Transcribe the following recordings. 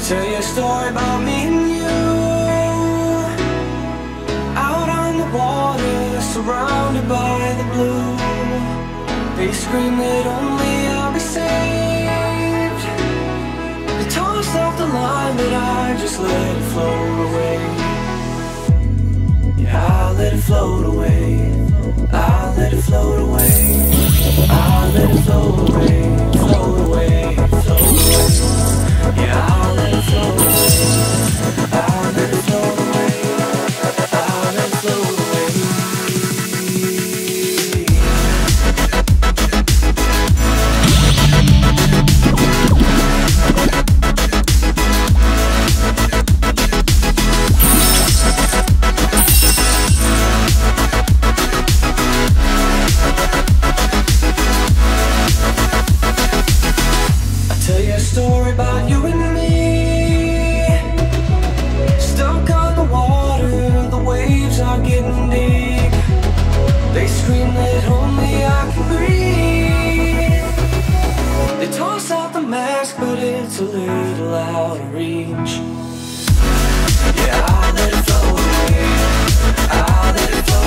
it. Tell you a story about me and you, out on the water, surrounded by the blue. They scream that only I'll be saved. They tossed off the line, but I just let it float away. Yeah, I let it float away. I let it float away. I let it float away. Float away, float away. Yeah, I let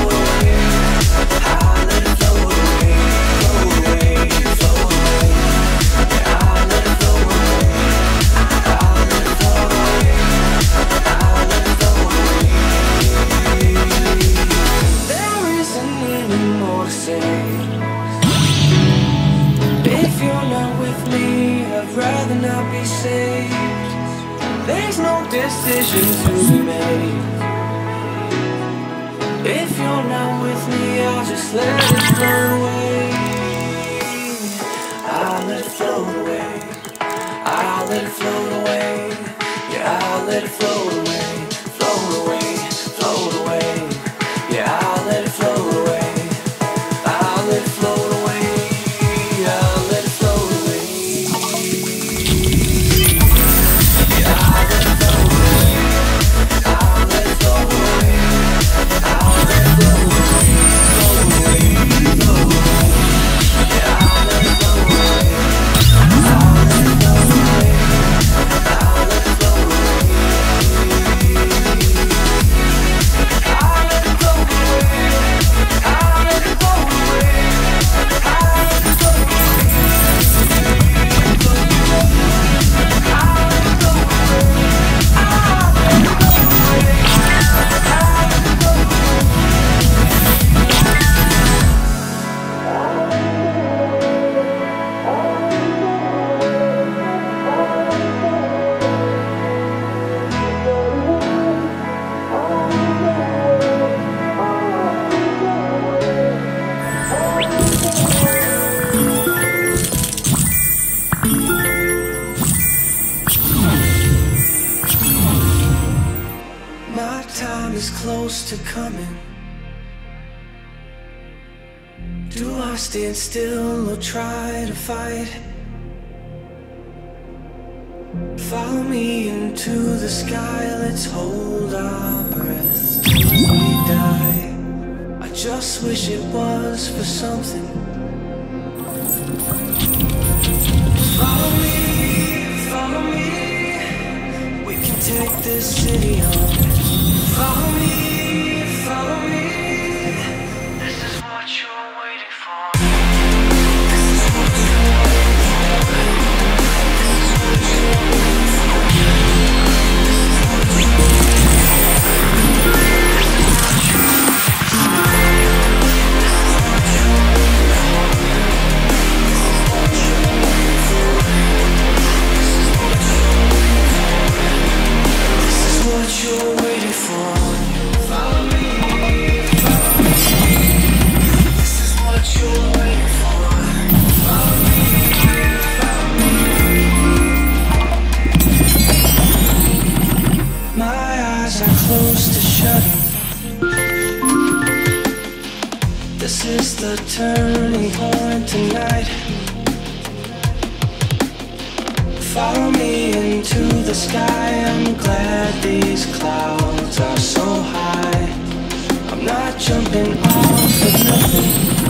it float away. I let it float away. I let it float away. Jumping off of nothing.